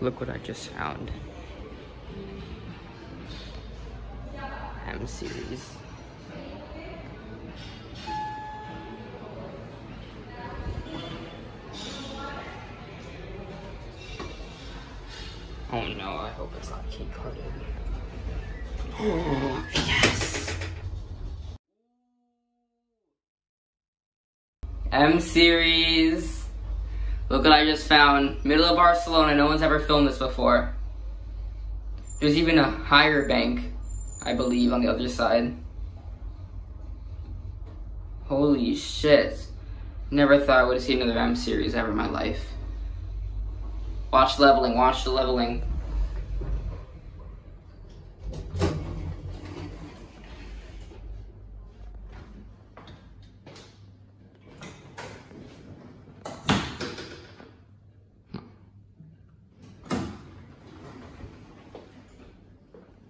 Look what I just found. M-Series. Oh no, I hope it's not key carded. Oh, yes! M-Series! Look what I just found. Middle of Barcelona, no one's ever filmed this before. There's even a higher bank, I believe, on the other side. Holy shit. Never thought I would've seen another M-Series ever in my life. Watch leveling, watch the leveling.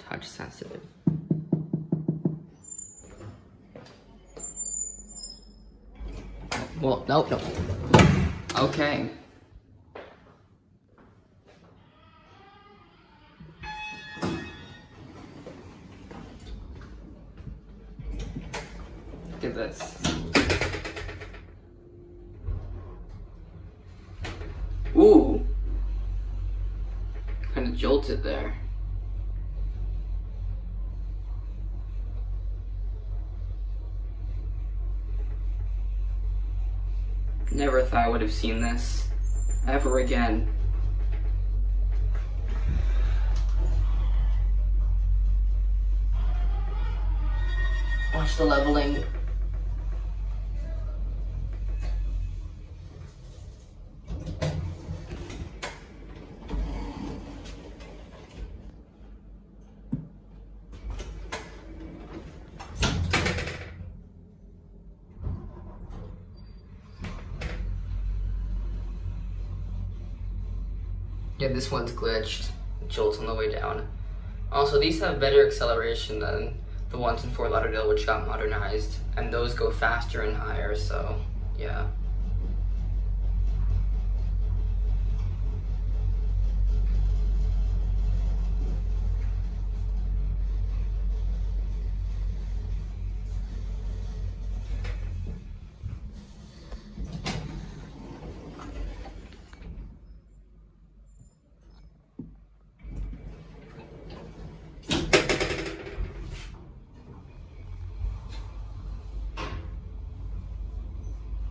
Touch sensitive. Well, nope, nope. Okay. Look at this. Ooh. Kind of jolted there. Never thought I would have seen this ever again. Watch the leveling. Yeah, this one's glitched. It jolts on the way down. Also, these have better acceleration than the ones in Fort Lauderdale, which got modernized, and those go faster and higher, so yeah.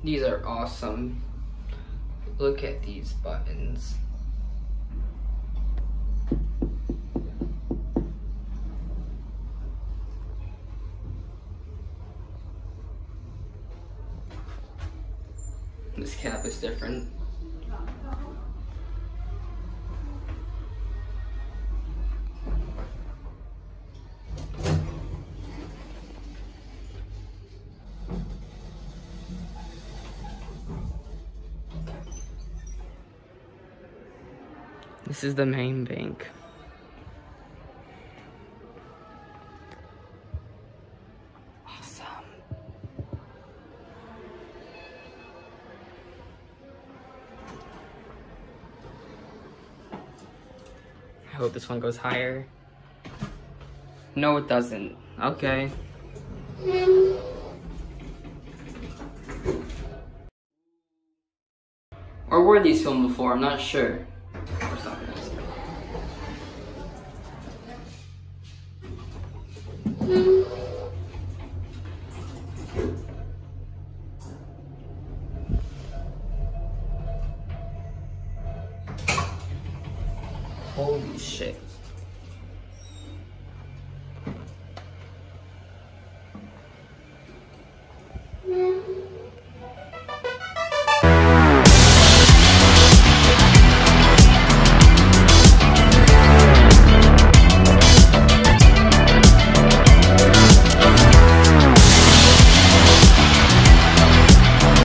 These are awesome. Look at these buttons. This cap is different. This is the main bank. Awesome. I hope this one goes higher. No, it doesn't. Okay. Or were these filmed before? I'm not sure. Holy shit.